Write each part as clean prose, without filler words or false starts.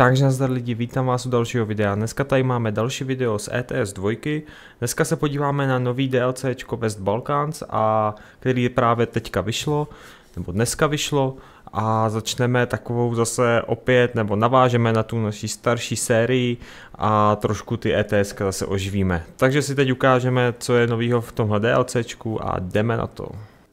Takže nazdar lidi, vítám vás u dalšího videa. Dneska tady máme další video z ETS 2. Dneska se podíváme na nový DLCčko West Balkans, který právě teďka vyšlo, nebo dneska vyšlo. A začneme takovou zase opět, nebo navážeme na tu naší starší sérii a trošku ty ETS zase oživíme. Takže si teď ukážeme, co je novýho v tomhle DLCčku a jdeme na to.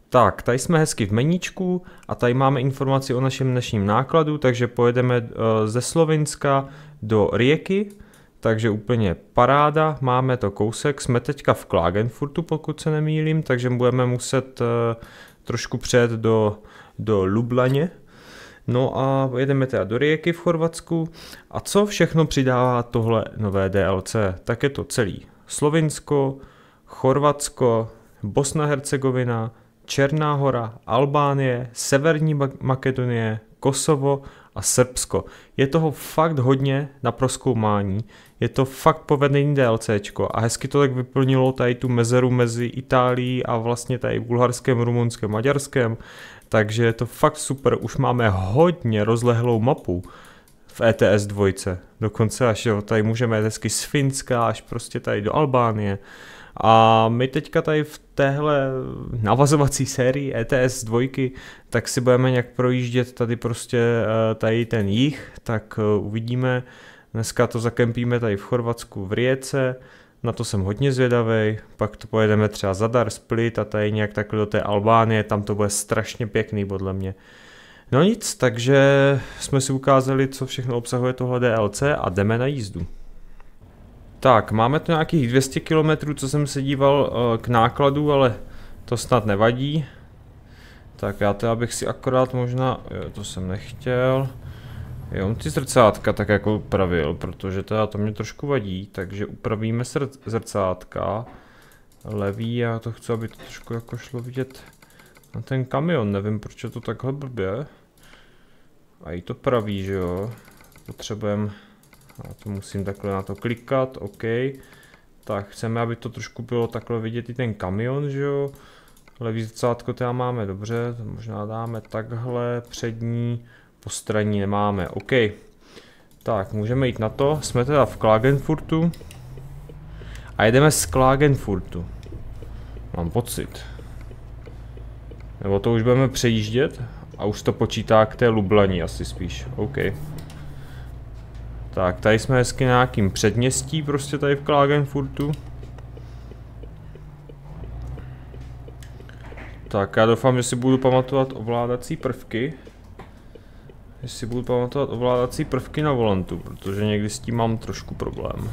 Tak, tady jsme hezky v meníčku a tady máme informaci o našem dnešním nákladu, takže pojedeme ze Slovenska do Rijeky, takže úplně paráda, máme to kousek, jsme teďka v Klagenfurtu, pokud se nemýlím, takže budeme muset trošku přejet do Ljubljany. No a jedeme teda do Rijeky v Chorvatsku. A co všechno přidává tohle nové DLC? Tak je to celý Slovensko, Chorvatsko, Bosna-Hercegovina, Černá hora, Albánie, Severní Makedonie, Kosovo a Srbsko. Je toho fakt hodně na prozkoumání, je to fakt povedený DLCčko a hezky to tak vyplnilo tady tu mezeru mezi Itálií a vlastně tady Bulharskem, Rumunskem, Maďarskem, takže je to fakt super, už máme hodně rozlehlou mapu v ETS 2, dokonce až jo, tady můžeme hezky z Finska až prostě tady do Albánie. A my teďka tady v téhle navazovací sérii ETS 2, tak si budeme nějak projíždět tady prostě tady ten jih, tak uvidíme. Dneska to zakempíme tady v Chorvatsku v Rijece, na to jsem hodně zvědavej, pak to pojedeme třeba Zadar, Split a tady nějak takhle do té Albánie, tam to bude strašně pěkný podle mě. No nic, takže jsme si ukázali, co všechno obsahuje tohle DLC a jdeme na jízdu. Tak, máme to nějakých 200 km, co jsem se díval k nákladu, ale to snad nevadí. Tak já teda bych si akorát možná, jo, to jsem nechtěl, jo, ty zrcátka tak jako upravil, protože teda to mě trošku vadí, takže upravíme zrcátka. Levý, já to chci, aby to trošku jako šlo vidět na ten kamion, nevím proč je to takhle blbě. A i to pravý, že jo, potřebujeme. Já to musím takhle na to klikat, OK. Tak chceme, aby to trošku bylo takhle vidět i ten kamion, že jo. Levý zrcátko teda máme, dobře, to možná dáme takhle, přední, postranní nemáme, OK. Tak, můžeme jít na to, jsme teda v Klagenfurtu. A jedeme z Klagenfurtu. Mám pocit. Nebo to už budeme přejíždět a už to počítá k té Ljubljani asi spíš, OK. Tak, tady jsme hezky na nějakým předměstí, prostě tady v Klagenfurtu. Tak, já doufám, že si budu pamatovat ovládací prvky. Že si budu pamatovat ovládací prvky na volantu, protože někdy s tím mám trošku problém.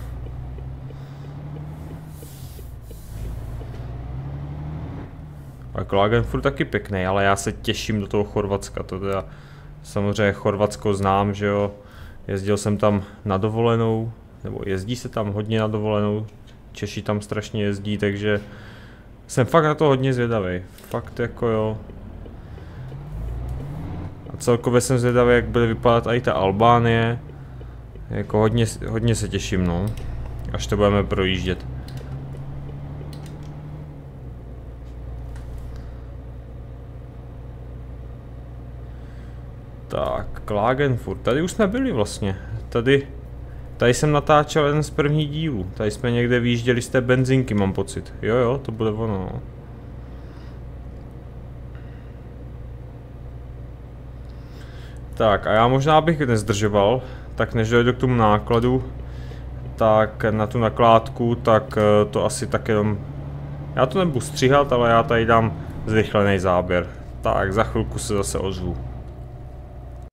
A Klagenfurt taky pěkný, ale já se těším do toho Chorvatska, to teda samozřejmě Chorvatsko znám, že jo. Jezdil jsem tam na dovolenou, nebo jezdí se tam hodně na dovolenou, Češi tam strašně jezdí, takže jsem fakt na to hodně zvědavý, fakt jako jo. A celkově jsem zvědavý, jak bude vypadat i ta Albánie, jako hodně se těším, no, až to budeme projíždět. Tak, Klagenfurt, tady už jsme byli vlastně, tady jsem natáčel jeden z prvních dílů, tady jsme někde vyjížděli z té benzinky, mám pocit, jo, to bude ono. Tak a já možná bych nezdržoval, tak než dojde k tomu nákladu, tak na tu nakládku, tak to asi tak jenom, já to nebudu stříhat, ale já tady dám zrychlený záběr, tak za chvilku se zase ozvu.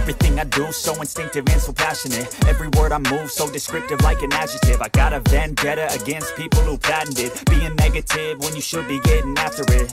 Everything I do, so instinctive and so passionate. Every word I move, so descriptive like an adjective. I got a vendetta against people who patented being negative when you should be getting after it.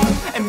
up and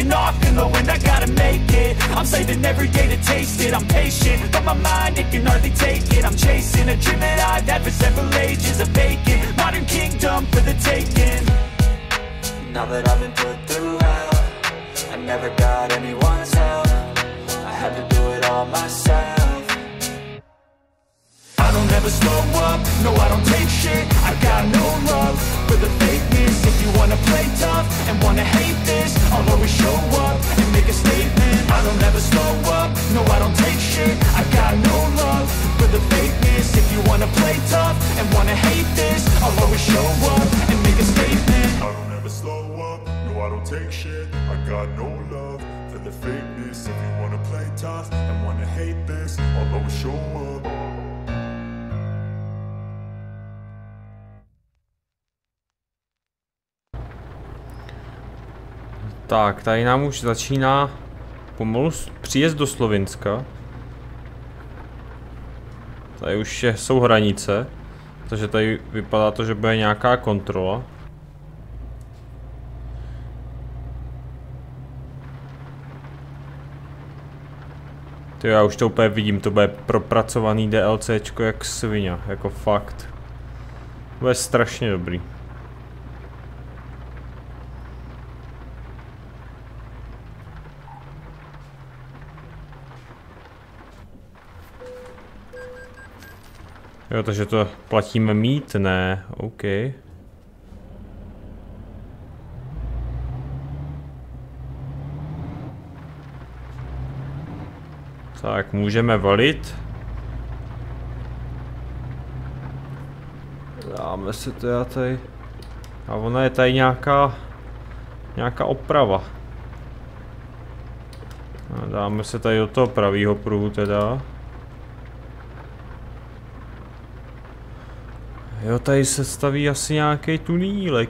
off in the wind. I gotta make it, I'm saving every day to taste it. I'm patient, but my mind, it can hardly take it. I'm chasing a dream that I've had for several ages, a vacant modern kingdom for the taking. Now that I've been put through hell, I never got anyone's help, I had to do it all myself. I don't ever slow up, no I don't take shit. I've got no love for the fakeness. If you wanna play tough and wanna hate this, I'll always show up and make a statement. I don't ever slow up, no I don't take shit. I've got no love for the fakeness. If you wanna play tough and wanna hate this, I'll always show up and make a statement. I don't ever slow up, no I don't take shit. I got no love for the fakeness. If you wanna play tough and wanna hate this, I'll always show up. Tak, tady nám už začíná pomalu příjezd do Slovinska. Tady už jsou hranice, takže tady vypadá to, že bude nějaká kontrola. Ty, já už to úplně vidím, to bude propracovaný DLCčko jak svině, jako fakt. Bude strašně dobrý. Jo, takže to platíme mýtné, OK. Tak, můžeme valit. Dáme si to já tady. A ona je tady nějaká oprava. A dáme se tady do toho pravýho pruhu teda. Jo, tady se staví asi nějaký tunílek.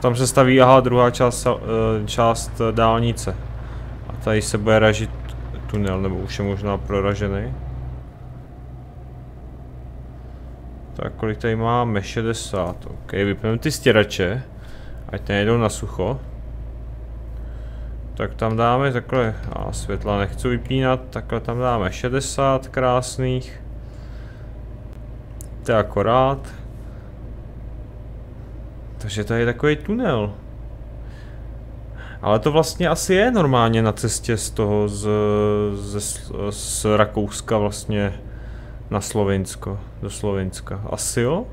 Tam se staví, aha, druhá část dálnice. A tady se bude ražit tunel, nebo už je možná proražený. Tak kolik tady máme? 60. OK, vypneme ty stěrače, ať nejedou na sucho. Tak tam dáme takhle, a světla nechci vypínat, takhle tam dáme 60 krásných. To je akorát. Takže tady je takový tunel. Ale to vlastně asi je normálně na cestě z toho, z Rakouska vlastně na Slovinsko, do Slovinska. Asi jo?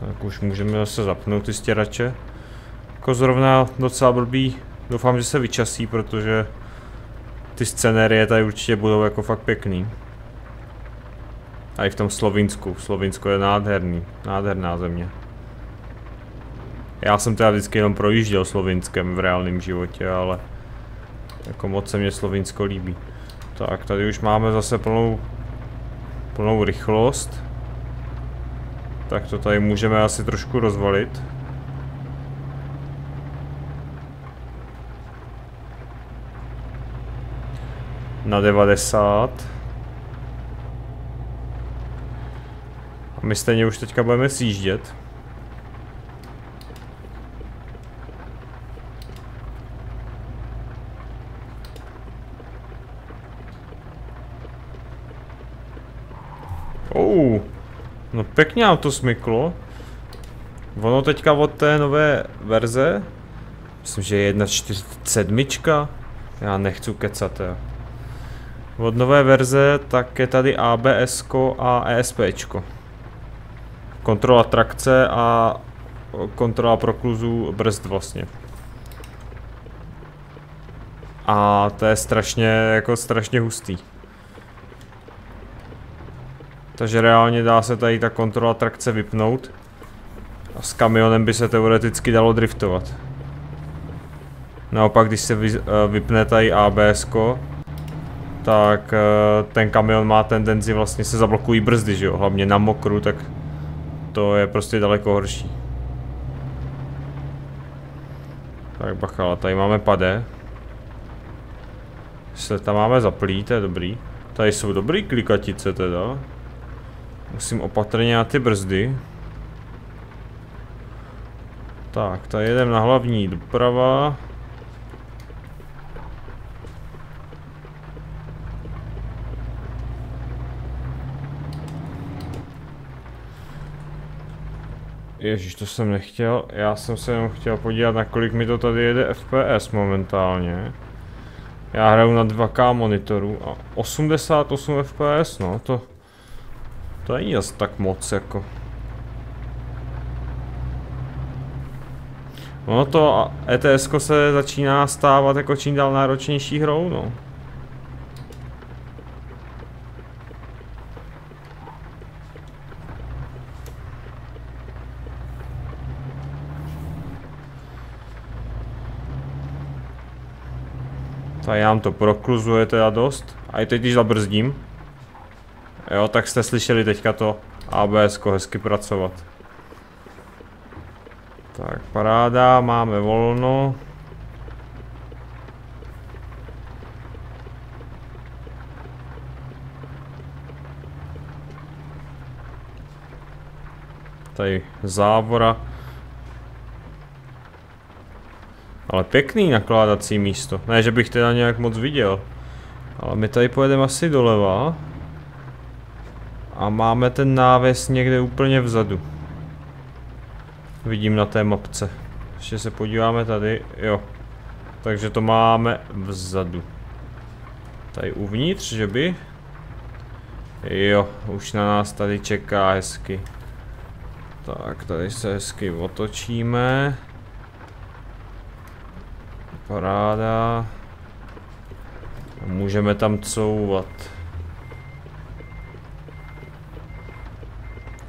Tak už můžeme zase zapnout ty stěrače. Jako zrovna docela blbý. Doufám, že se vyčasí, protože ty scenérie tady určitě budou jako fakt pěkný. A i v tom Slovinsku. Slovinsko je nádherný. Nádherná země. Já jsem teda vždycky jenom projížděl Slovinskem v reálném životě, ale jako moc se mě Slovinsko líbí. Tak, tady už máme zase plnou rychlost. Tak to tady můžeme asi trošku rozvalit. Na 90. A my stejně už teďka budeme sjíždět. No pěkně nám to smyklo. Ono teďka od té nové verze, myslím, že je 1.47, já nechci kecat. Jo. Od nové verze tak je tady ABS a ESP. Kontrola trakce a kontrola prokluzů brzd vlastně. A to je strašně hustý. Takže reálně dá se tady ta kontrola trakce vypnout a s kamionem by se teoreticky dalo driftovat. Naopak, když se vypne tady ABS-ko, tak ten kamion má tendenci, vlastně se zablokují brzdy, že jo? Hlavně na mokru, tak to je prostě daleko horší. Tak bachala, tady máme pade. Se tam máme zaplý, to je dobrý. Tady jsou dobrý klikatice teda. Musím opatrně na ty brzdy. Tak, tady jedeme na hlavní doprava. Ježíš, to jsem nechtěl. Já jsem se jenom chtěl podívat, na kolik mi to tady jede FPS momentálně. Já hraju na 2K monitoru a 88 FPS, no to... To není asi tak moc jako. Ono to ETS se začíná stávat jako čím dál náročnější hrou, no. Tady nám to prokluzuje teda dost. A i teď, když zabrzdím. Jo, tak jste slyšeli teďka to ABS-ko hezky pracovat. Tak, paráda, máme volno. Tady závora. Ale pěkný nakládací místo. Ne, že bych teda nějak moc viděl. Ale my tady pojedeme asi doleva. A máme ten návěs někde úplně vzadu. Vidím na té mapce. Ještě se podíváme tady, jo. Takže to máme vzadu. Tady uvnitř, že by? Jo, už na nás tady čeká hezky. Tak, tady se hezky otočíme. Paráda. Můžeme tam couvat.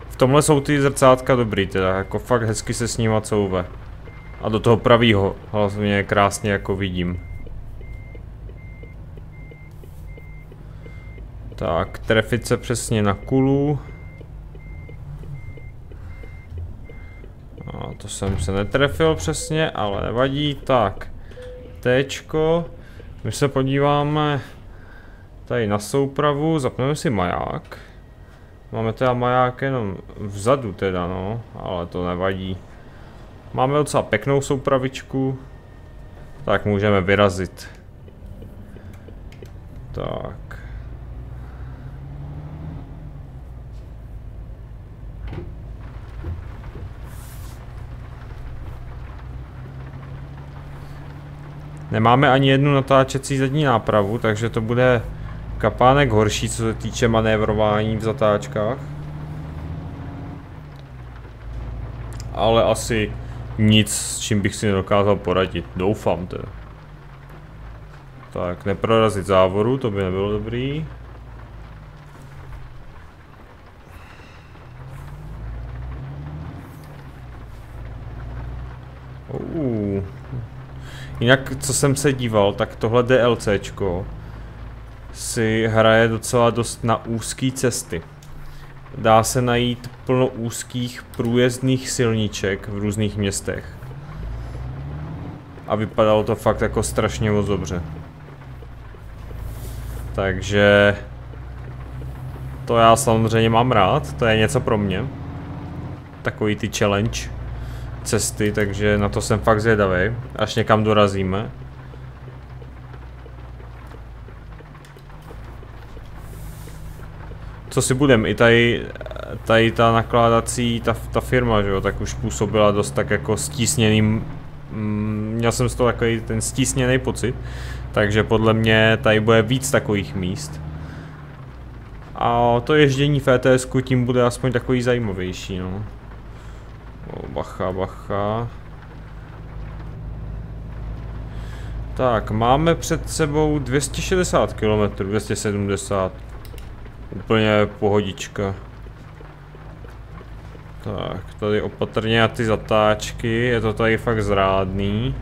V tomhle jsou ty zrcátka dobrý, teda jako fakt hezky se s nima couve. A do toho pravýho hlavně krásně jako vidím. Tak, trefit se přesně na kulu. A to jsem se netrefil přesně, ale nevadí. Tak, Tčko. My se podíváme tady na soupravu, zapneme si maják. Máme teda maják jenom vzadu teda, no, ale to nevadí. Máme docela pěknou soupravičku, tak můžeme vyrazit. Tak. Nemáme ani jednu natáčecí zadní nápravu, takže to bude kapánek horší, co se týče manévrování v zatáčkách. Ale asi nic, s čím bych si nedokázal poradit. Doufám teda. Tak, neprorazit závoru, to by nebylo dobrý. Jinak, co jsem se díval, tak tohle DLCčko si hraje docela dost na úzké cesty. dá se najít plno úzkých průjezdných silniček v různých městech. A vypadalo to fakt jako strašně moc dobře. Takže to já samozřejmě mám rád, to je něco pro mě. Takový ty challenge cesty, takže na to jsem fakt zvědavý, až někam dorazíme. Co si budeme, i tady ta nakládací, ta firma, že jo, tak už působila dost tak jako stísněným, měl jsem z toho takový ten stísněný pocit, takže podle mě tady bude víc takových míst. A to ježdění v ETS-ku tím bude aspoň takový zajímavější, no. O, bacha, bacha. Tak, máme před sebou 260 km, 270. Úplně pohodička. Tak, tady opatrně na ty zatáčky, je to tady fakt zrádný.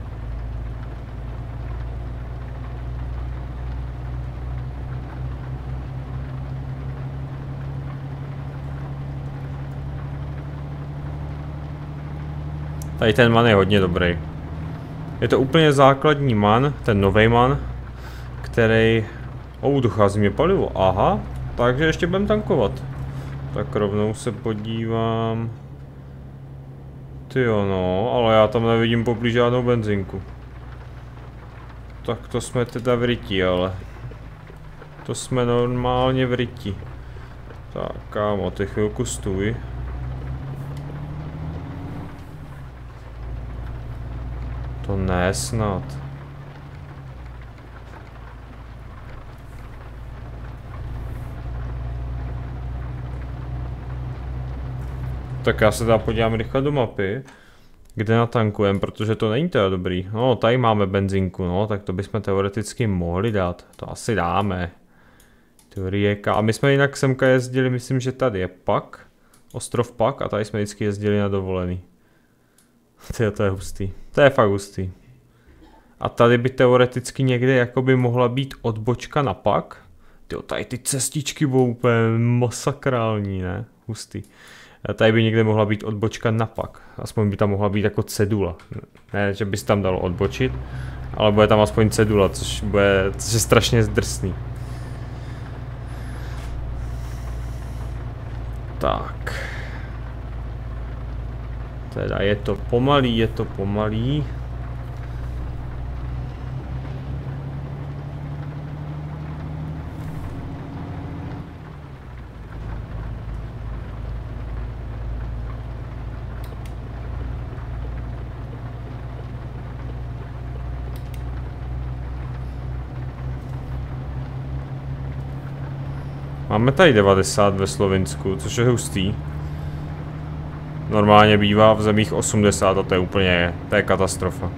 Tady ten MAN je hodně dobrý. Je to úplně základní MAN, ten nový MAN, který... O, dochází mi palivo, aha. Takže ještě budeme tankovat. Tak rovnou se podívám. Tyjo no, ale já tam nevidím poblíž žádnou benzinku. Tak to jsme teda v ryti, ale. To jsme normálně v ryti. Tak kámo, ty chvilku stůj. To ne snad. Tak já se teda podívám rychle do mapy, kde natankujeme, protože to není teda dobrý. No, tady máme benzinku, no, tak to bychom teoreticky mohli dát. To asi dáme. To Rijeka. A my jsme jinak semka jezdili, myslím, že tady je Pak. Ostrov Pak a tady jsme vždycky jezdili na dovolený. Tyjo, to je hustý. To je fakt hustý. A tady by teoreticky někde jakoby mohla být odbočka na Pak. Tyjo, tady ty cestičky budou úplně masakrální, ne? Hustý. Tady by někde mohla být odbočka na Pak, aspoň by tam mohla být jako cedula, ne, že by se tam dalo odbočit, ale bude tam aspoň cedula, což je strašně zdrsný. Tak. Teda je to pomalý, je to pomalý. Máme tady 90 ve Slovensku, což je hustý. Normálně bývá v zemích 80 a to je úplně, to je katastrofa.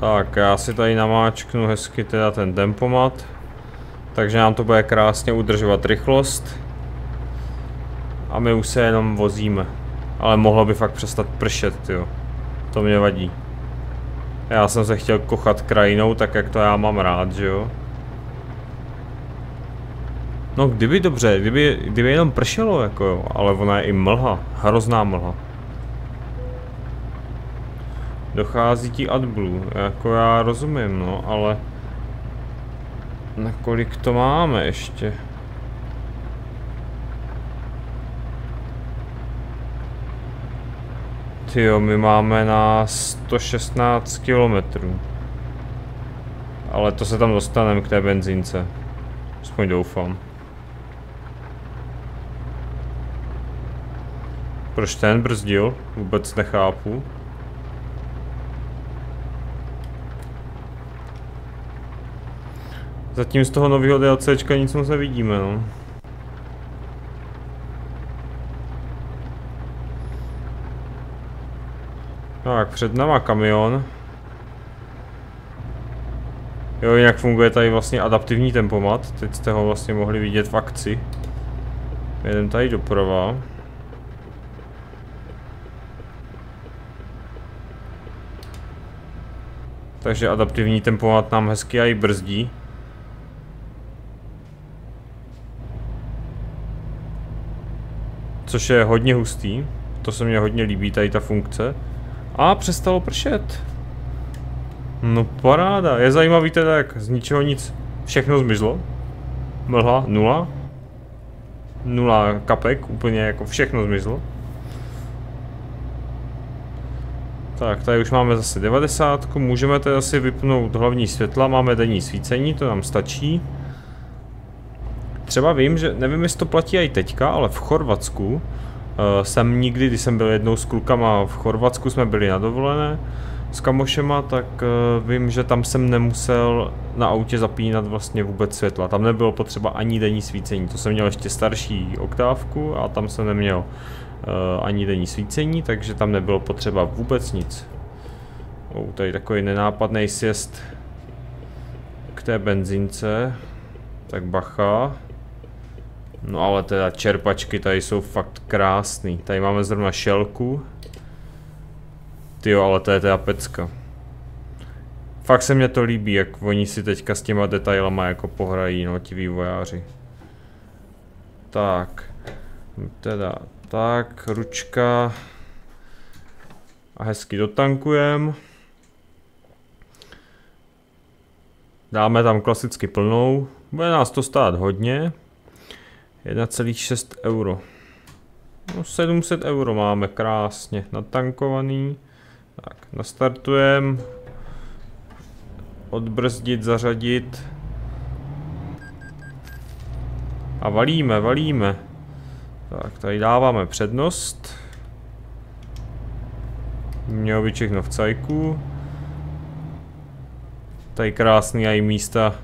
Tak, já si tady namáčknu hezky teda ten tempomat. Takže nám to bude krásně udržovat rychlost. A my už se jenom vozíme. Ale mohlo by fakt přestat pršet, jo. To mě vadí. Já jsem se chtěl kochat krajinou, tak jak to já mám rád, že jo. No kdyby dobře, kdyby jenom pršelo, jako jo. Ale ona je i mlha, hrozná mlha. Dochází ti AdBlue, jako já rozumím, no, ale... Nakolik to máme ještě? Tyjo, my máme na 116 kilometrů. Ale to se tam dostaneme k té benzínce. Aspoň doufám. Proč ten brzdil? Vůbec nechápu. Zatím z toho nového DLCčka nic moc nevidíme, no. Tak, před náma kamion. Jo, jinak funguje tady vlastně adaptivní tempomat, teď jste ho vlastně mohli vidět v akci. Jedem tady doprava. Takže adaptivní tempomat nám hezky i brzdí. Což je hodně hustý, to se mně hodně líbí, tady ta funkce. A přestalo pršet. No paráda, je zajímavý teda, jak z ničeho nic všechno zmizlo. Mlha, nula. Nula kapek, úplně jako všechno zmizlo. Tak, tady už máme zase 90, můžeme teda si vypnout hlavní světla, máme denní svícení, to nám stačí. Třeba vím, že nevím, jestli to platí i teďka, ale v Chorvatsku jsem nikdy, když jsem byl jednou s klukama v Chorvatsku, jsme byli na dovolené s kamošema, tak vím, že tam jsem nemusel na autě zapínat vlastně vůbec světla. Tam nebylo potřeba ani denní svícení, to jsem měl ještě starší oktávku a tam jsem neměl ani denní svícení, takže tam nebylo potřeba vůbec nic. Tady takový nenápadný sjezd k té benzínce, tak bacha. No ale teda čerpačky tady jsou fakt krásný. Tady máme zrovna šelku. Tyjo, ale to je teda pecka. Fakt se mně to líbí, jak oni si teďka s těma detailama jako pohrají, no, ti vývojáři. Tak. Teda, tak, ručka. A hezky dotankujem. Dáme tam klasicky plnou. Bude nás to stát hodně. 1,6 €. No, 700 € máme krásně natankovaný. Tak, nastartujeme. Odbrzdit, zařadit. A valíme, valíme. Tak, tady dáváme přednost. Mělo by všechno v cajku. Tady krásný aj místa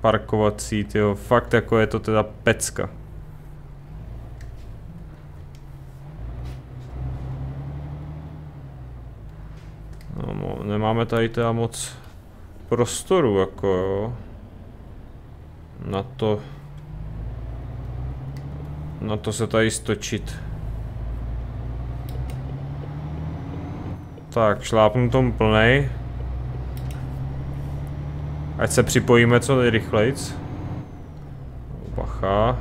parkovací, tyjo, fakt jako je to teda pecka. No, nemáme tady teda moc prostoru, jako jo. Na to se tady stočit. Tak, šlápnu tomu plnej. Ať se připojíme co nejrychlejc. Bacha.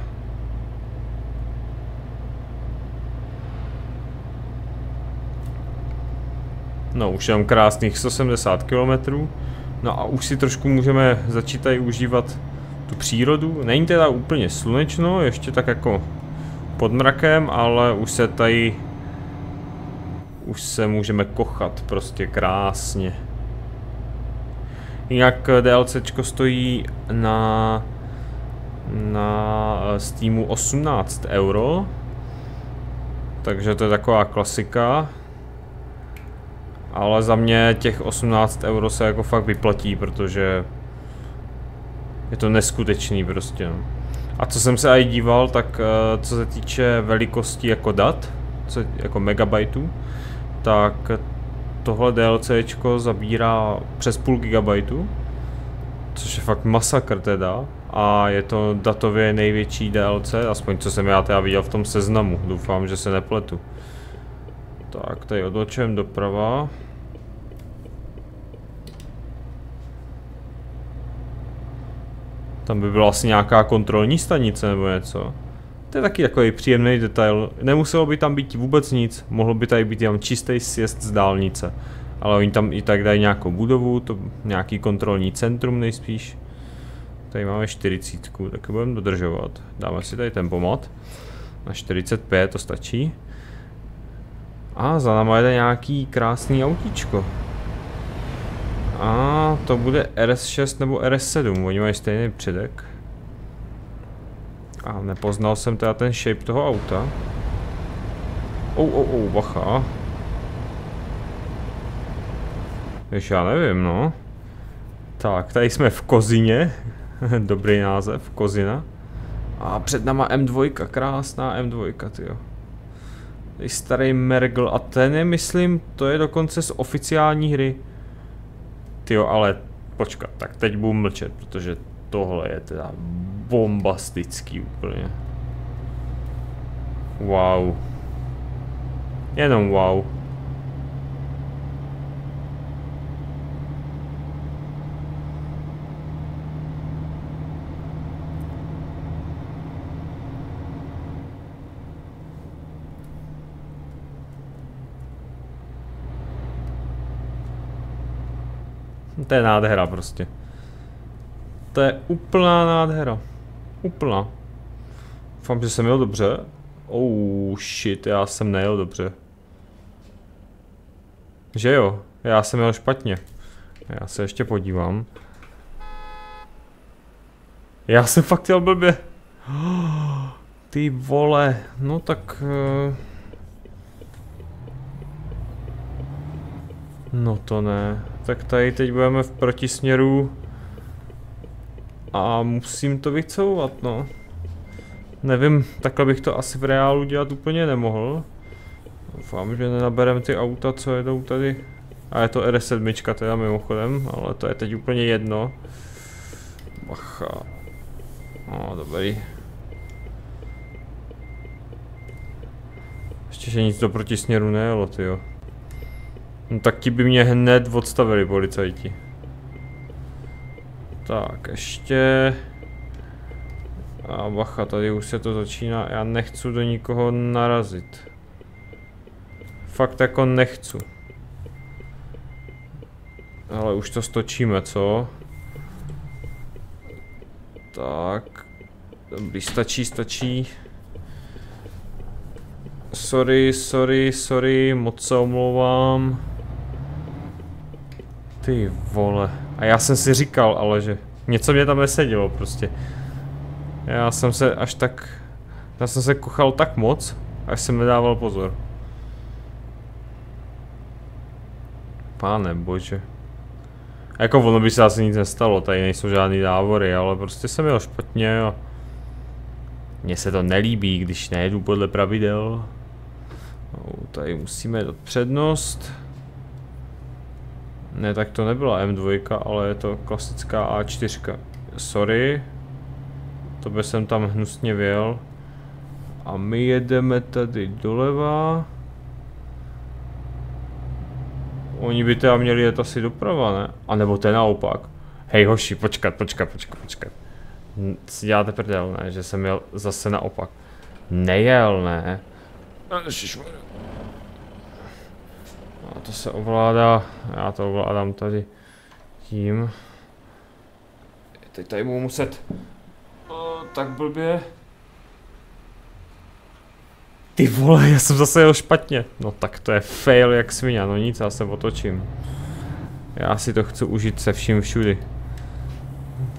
No, už jenom krásných 170 km. No a už si trošku můžeme začít tady užívat tu přírodu. Není teda úplně slunečno, ještě tak jako pod mrakem, ale už se můžeme kochat prostě krásně. Jinak DLCčko stojí na Steamu 18 €, takže to je taková klasika, ale za mě těch 18 € se jako fakt vyplatí, protože je to neskutečný prostě. A co jsem se aj díval, tak co se týče velikosti jako dat, jako megabajtů, tak tohle DLCčko zabírá přes půl gigabajtu, což je fakt masakr teda, a je to datově největší DLC, aspoň co jsem já teda viděl v tom seznamu, doufám, že se nepletu. Tak, tady odločujem doprava. Tam by byla asi nějaká kontrolní stanice nebo něco. To je taky takový příjemný detail, nemuselo by tam být vůbec nic, mohlo by tady být jen čistý sjezd z dálnice. Ale oni tam i tak dají nějakou budovu, to nějaký kontrolní centrum nejspíš. Tady máme 40, tak budeme dodržovat. Dáme si tady tempomat, na 45 to stačí. A za náma jde nějaký krásný autíčko. A to bude RS6 nebo RS7, oni mají stejný předek. A nepoznal jsem teda ten shape toho auta. Bacha. Ještě já nevím, no. Tak, tady jsme v Kozině. Dobrý název, Kozina. A před náma M2, krásná M2, tyjo. Tady starý Mergl a ten je, myslím, to je dokonce z oficiální hry. tyjo, ale počkat, tak teď budu mlčet, protože tohle je teda bombastický úplně. Wow. Jenom wow. To je nádhera prostě. To je úplná nádhera. Úplná. Doufám, že jsem jel dobře. Oh shit, já jsem nejel dobře. Že jo, já jsem jel špatně. Já se ještě podívám. Já jsem fakt jel blbě. Ty vole, no tak... No to ne. Tak tady teď budeme v protisměru. A musím to vycouvat, no. Nevím, takhle bych to asi v reálu dělat úplně nemohl. Doufám, že nenabereme ty auta, co jedou tady. A je to R7 teda mimochodem, ale to je teď úplně jedno. Bacha. No, dobrý. Ještě, že nic do protisměru nejelo, tyjo. No tak ti by mě hned odstavili policajti. Tak, ještě... A bacha, tady už se to začíná, já nechci do nikoho narazit. Fakt jako nechci. Ale už to stočíme, co? Tak... Dobrý, stačí, stačí. Sorry, sorry, sorry, moc se omlouvám. Ty vole. A já jsem si říkal, ale že něco mě tam nesedělo prostě. Já jsem se až tak... Já jsem se kochal tak moc, až jsem nedával pozor. Páne bože. Jako ono by se asi nic nestalo, tady nejsou žádný dávory, ale prostě jsem jel špatně a... Mně se to nelíbí, když nejedu podle pravidel. No, tady musíme dát přednost. Ne, tak to nebyla M2, ale je to klasická A4. Sorry. To by jsem tam hnusně vjel. A my jedeme tady doleva. Oni by teda měli jet asi doprava, ne? A nebo to je naopak. Hej hoši, počkat. Si děláte prdel, ne? Že jsem jel zase naopak. Nejel, ne? A to se ovládá. Já to ovládám tady tím. Teď tady budu muset... tak blbě. Ty vole, já jsem zase jel špatně. No tak to je fail jak svině, no nic, já se otočím. Já si to chci užít se vším všudy.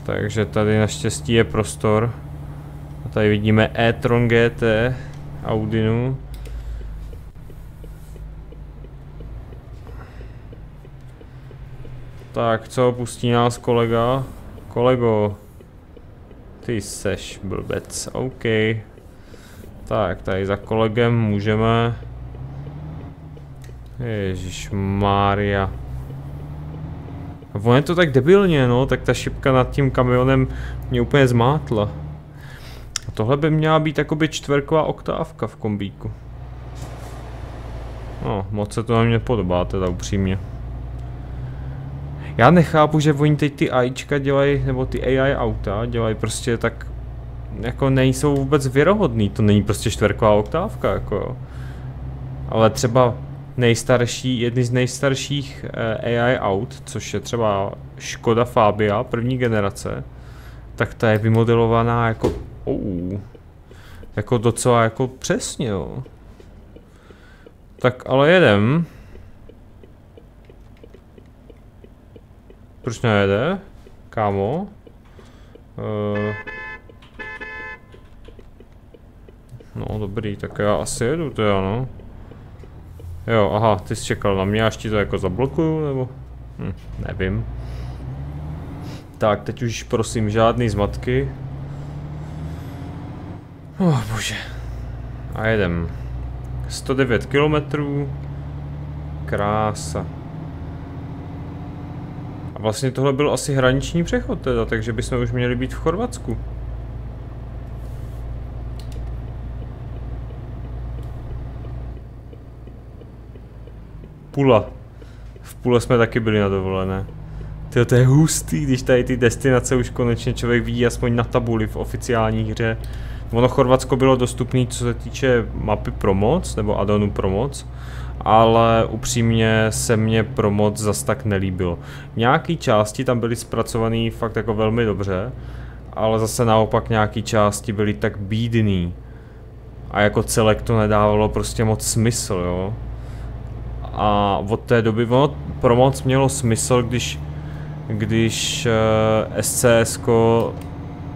Takže tady naštěstí je prostor. A tady vidíme E-tron GT Audinu. Tak co, pustí nás kolega? Kolego. Ty seš blbec, OK. Tak, tady za kolegem můžeme. Ježišmária. Ono je to tak debilně, no, tak ta šipka nad tím kamionem mě úplně zmátla. A tohle by měla být jakoby čtverková oktávka v kombíku. No, moc se to na mě podobá teda upřímně. Já nechápu, že oni teď ty AIčka dělají, nebo ty AI auta dělají prostě tak, jako nejsou vůbec věrohodný, to není prostě čtverková oktávka, jako jo. Ale třeba nejstarší, jedny z nejstarších AI aut, což je třeba Škoda Fabia, první generace, tak ta je vymodelovaná jako, jako docela jako přesně, jo. Tak ale jedem. Proč nejede, kámo? No dobrý, tak já asi jedu teda, no. Jo, aha, ty jsi čekal na mě, až ti to jako zablokuju, nebo? Hm, nevím. Tak, teď už prosím, žádný zmatky. Oh bože. A jedem. 109 kilometrů. Krása. A vlastně tohle byl asi hraniční přechod teda, takže bychom už měli být v Chorvatsku. Pula. V Pule jsme taky byli na dovolené. Tyjo, to je hustý, když tady ty destinace už konečně člověk vidí aspoň na tabuli v oficiální hře. Ono Chorvatsko bylo dostupné, co se týče mapy Promoc, nebo addonu Promoc, ale upřímně se mě Promoc zas tak nelíbilo. Nějaký části tam byly zpracované fakt jako velmi dobře, ale zase naopak nějaký části byly tak bídný. A jako celek to nedávalo prostě moc smysl, jo. A od té doby ono Promoc mělo smysl, když SCS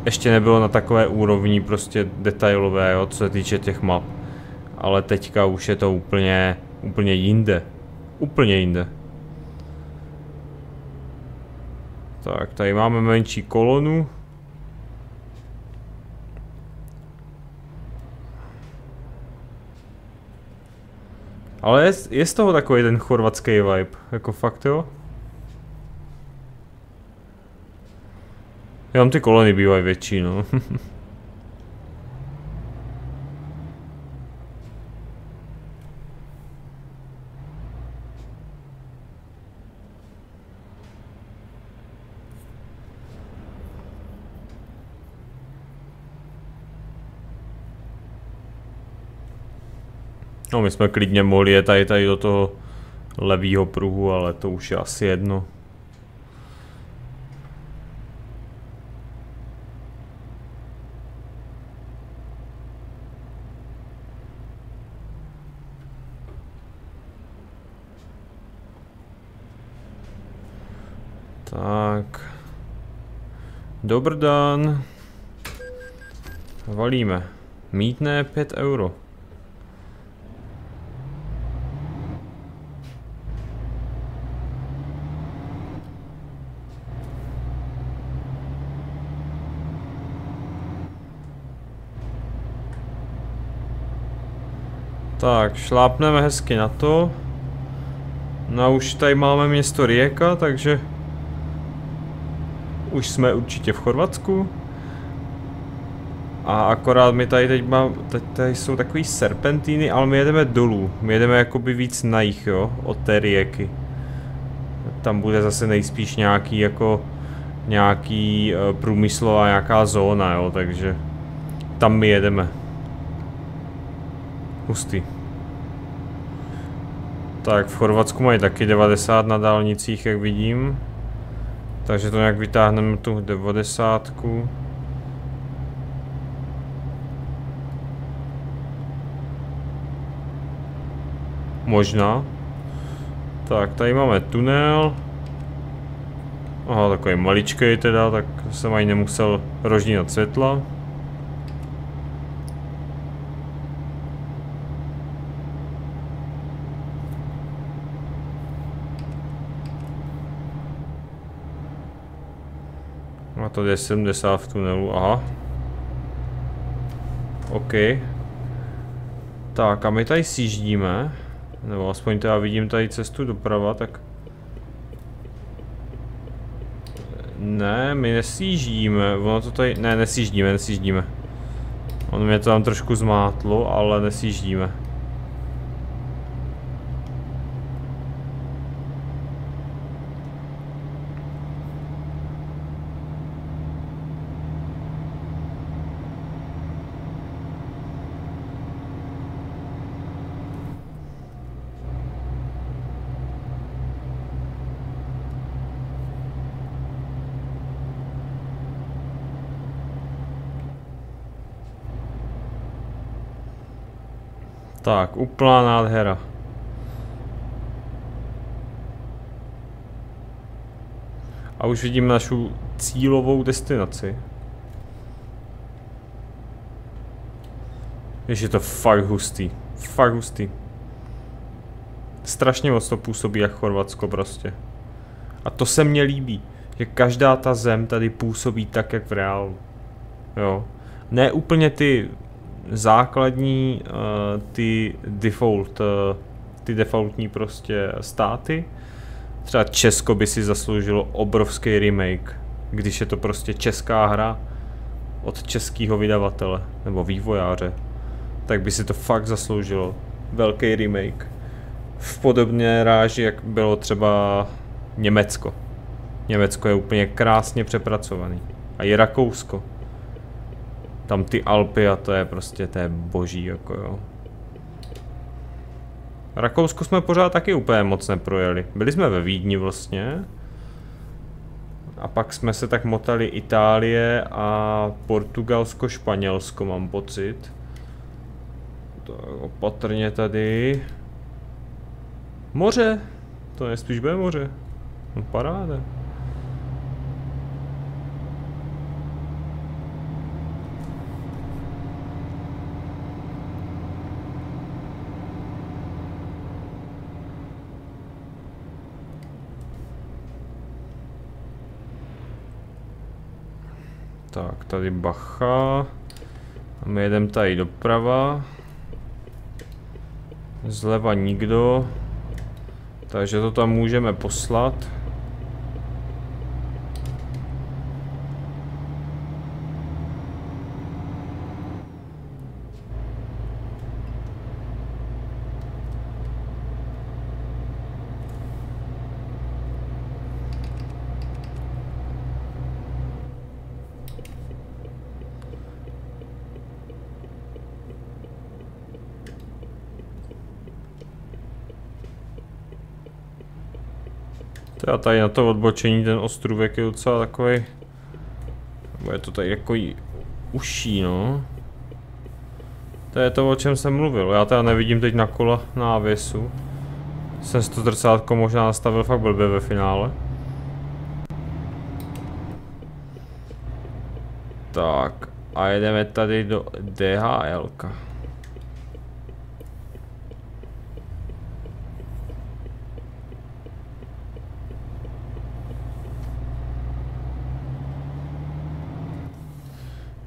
ještě nebylo na takové úrovni prostě detailové, jo, co se týče těch map. Ale teďka už je to úplně jinde. Úplně jinde. Tak, tady máme menší kolonu. Ale je z toho takový ten chorvatský vibe, jako fakt jo. Já tam ty kolony bývají větší, no. No, my jsme klidně mohli je tady do toho levýho pruhu, ale to už je asi jedno. Tak. Dobrý den. Valíme. Mítné 5 €. Tak, šlápneme hezky na to. No už tady máme město Rijeka, takže už jsme určitě v Chorvatsku. A akorát my tady teď máme, tady jsou takový serpentíny, ale my jedeme dolů. My jedeme jakoby víc na jih, jo, od té Rijeky. Tam bude zase nejspíš nějaký průmyslová nějaká zóna, jo, takže tam my jedeme. Hustý. Tak v Chorvatsku mají taky 90 na dálnicích, jak vidím. Takže to nějak vytáhneme tu 90ku. Možná. Tak, tady máme tunel. Aha, takový maličkej teda, tak jsem ani nemusel rožnit světla. To je 70 v tunelu, aha. OK. Tak a my tady sjíždíme. Nebo aspoň teda vidím tady cestu doprava, tak... Ne, my nesjíždíme, ono to tady... Ne, nesjíždíme. Ono mě to tam trošku zmátlo, ale nesjíždíme. Tak, úplná nádhera. A už vidím našu cílovou destinaci. Jež je to fakt hustý. Fakt hustý. Strašně moc to působí jak Chorvatsko prostě. A to se mně líbí, že každá ta zem tady působí tak, jak v reálu. Jo. Ne úplně ty... základní ty defaultní prostě státy, Třeba Česko by si zasloužilo obrovský remake, když je to prostě česká hra od českého vydavatele nebo vývojáře, tak by si to fakt zasloužilo velký remake. V podobné ráži, jak bylo třeba Německo. Německo je úplně krásně přepracovaný. A i Rakousko. Tam ty Alpy a to je prostě, to je boží, jako jo. Rakousko jsme pořád taky úplně moc neprojeli. Byli jsme ve Vídni vlastně. A pak jsme se tak motali Itálie a Portugalsko, Španělsko, mám pocit. To opatrně tady. Moře. To je spíš B moře. No paráda. Tak, tady bacha. My jedeme tady doprava. Zleva nikdo. Takže to tam můžeme poslat. A tady na to odbočení ten ostrůvek je docela takový. Nebo je to tady jako uší, no. To je to, o čem jsem mluvil. Já teda nevidím teď na kola návěsu. Jsem si to zrcátko možná nastavil fakt blbě ve finále. Tak a jedeme tady do DHL-ka.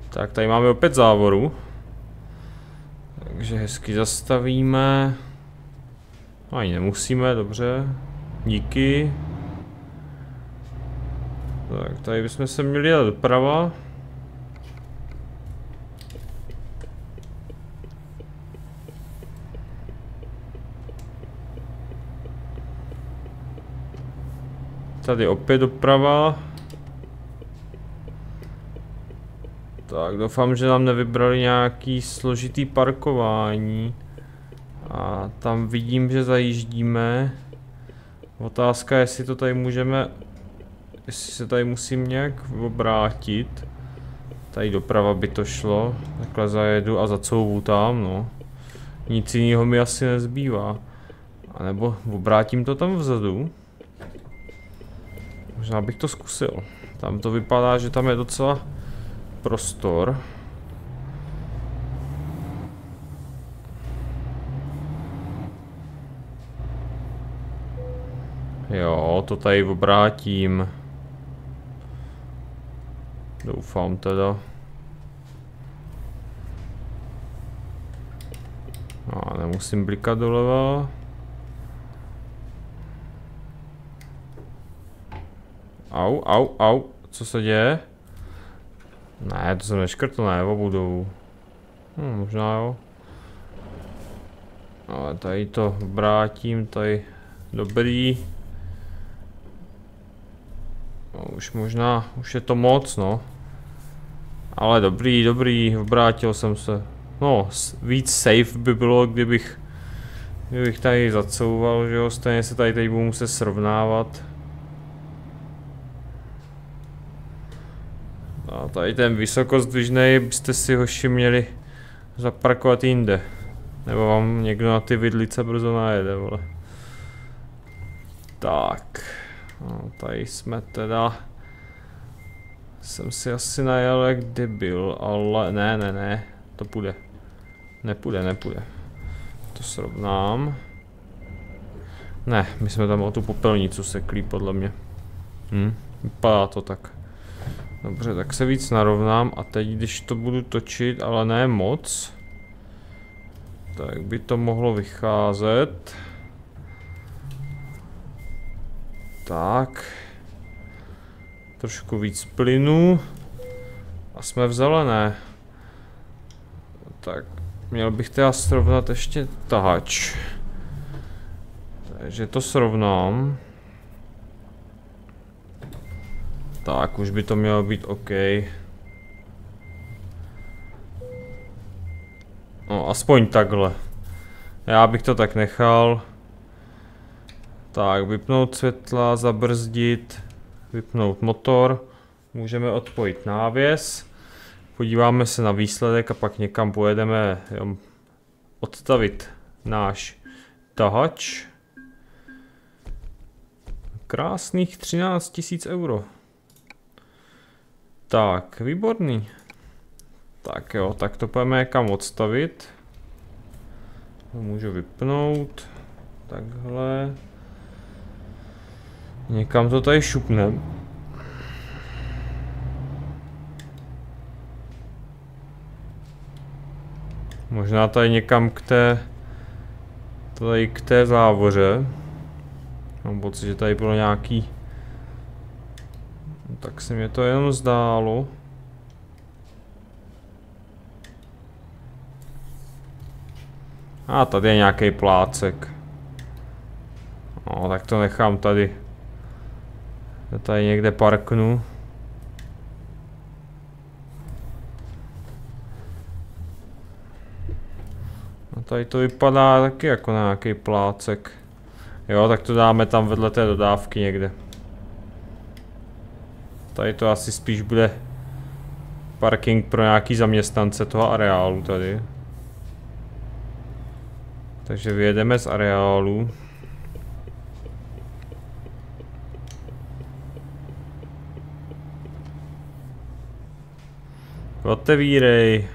Tak tady máme opět závoru. Takže hezky zastavíme. No, ani nemusíme, dobře. Díky. Tak tady bychom se měli dát doprava. Tady opět doprava. Tak doufám, že nám nevybrali nějaký složitý parkování. A tam vidím, že zajíždíme. Otázka, jestli to tady můžeme, jestli se tady musím nějak obrátit. Tady doprava by to šlo. Takhle zajedu a zacouvu tam, no. Nic jiného mi asi nezbývá. A nebo obrátím to tam vzadu. Možná bych to zkusil. Tam to vypadá, že tam je docela prostor. Jo, to tady obrátím. Doufám teda. A nemusím blikat doleva. Au. Co se děje? Ne, to jsem neškrtl, ne, o budovu. Hm, možná jo. Ale tady to vrátím, tady dobrý. No, už možná, už je to moc, no. Ale dobrý, obrátil jsem se. No, víc safe by bylo, kdybych tady zacouval, že jo, stejně se tady budu muset srovnávat. A tady ten vysokozdvižnej byste si hoši měli zaparkovat jinde. Nebo vám někdo na ty vidlice brzo najede, vole. Tak. No, tady jsme teda. Jsem si asi najel jak debil, ale ne. To půjde. Nepůjde. To srovnám. Ne, my jsme tam o tu popelnicu seklí, podle mě. Hm, vypadá to tak. Dobře, tak se víc narovnám a teď, když to budu točit, ale ne moc, tak by to mohlo vycházet. Tak. Trošku víc plynu. A jsme v zelené. Tak, měl bych teda srovnat ještě tahač. Takže to srovnám. Tak, už by to mělo být OK. No, aspoň takhle. Já bych to tak nechal. Tak, vypnout světla, zabrzdit, vypnout motor. Můžeme odpojit návěs. Podíváme se na výsledek a pak někam pojedeme odstavit náš tahač. Krásných 13 000 euro. Tak, výborný. Tak jo, tak to půjdeme kam odstavit. Můžu vypnout. Takhle. Někam to tady šupnem. Možná tady někam k té... Tady k té závoře. Mám pocit, že tady bylo nějaký... Tak se mě to jenom zdálo. A tady je nějaký plácek. No, tak to nechám tady. Já tady někde parknu. A tady to vypadá taky jako nějaký plácek. Jo, tak to dáme tam vedle té dodávky někde. Tady to asi spíš bude parking pro nějaký zaměstnance toho areálu tady. Takže vyjedeme z areálu. Otevírej.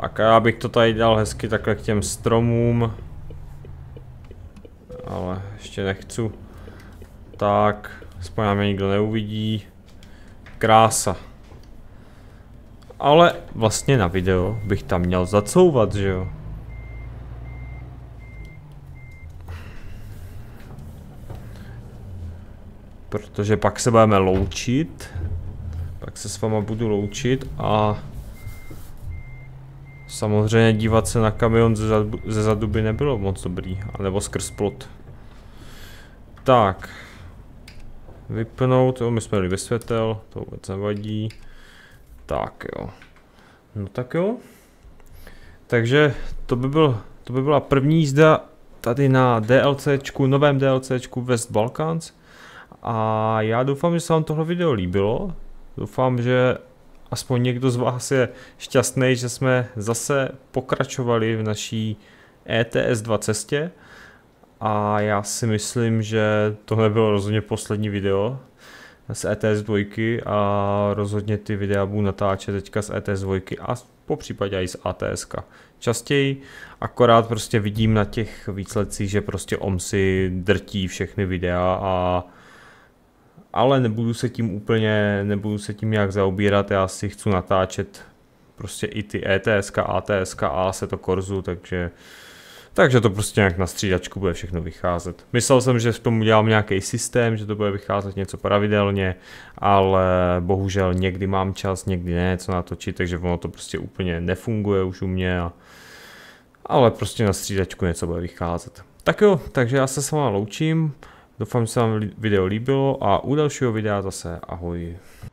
Tak a já bych to tady dal hezky takhle k těm stromům. Ale ještě nechci. Tak, aspoň nám je nikdo neuvidí. Krása. Ale vlastně na video bych tam měl zacouvat, že jo? Protože pak se budeme loučit. Pak se s váma budu loučit a... Samozřejmě dívat se na kamion ze zadu by nebylo moc dobrý, anebo skrz plot. Tak. Vypnout, jo, my jsme jeli bez světel, to vůbec nevadí. Tak jo. No tak jo. Takže to by byla první jízda tady na DLCčku, novém DLCčku West Balkans. A já doufám, že se vám tohle video líbilo. Doufám, že aspoň někdo z vás je šťastný, že jsme zase pokračovali v naší ETS 2 cestě. A já si myslím, že tohle bylo rozhodně poslední video z ETS 2 a rozhodně ty videa budu natáčet teďka z ETS 2 a popřípadě i z ATS častěji, akorát prostě vidím na těch výsledcích, že prostě OM si drtí všechny videa a ale nebudu se tím nějak zaobírat, já si chci natáčet prostě i ty ETS, ATS a se to korzu, takže to prostě nějak na střídačku bude všechno vycházet. Myslel jsem, že v tom udělám nějaký systém, že to bude vycházet něco pravidelně, ale bohužel někdy mám čas, někdy ne, co natočit, takže ono to prostě úplně nefunguje už u mě, ale prostě na střídačku něco bude vycházet. Tak jo, takže já se s vámi loučím. Doufám, že se vám video líbilo a u dalšího videa zase ahoj.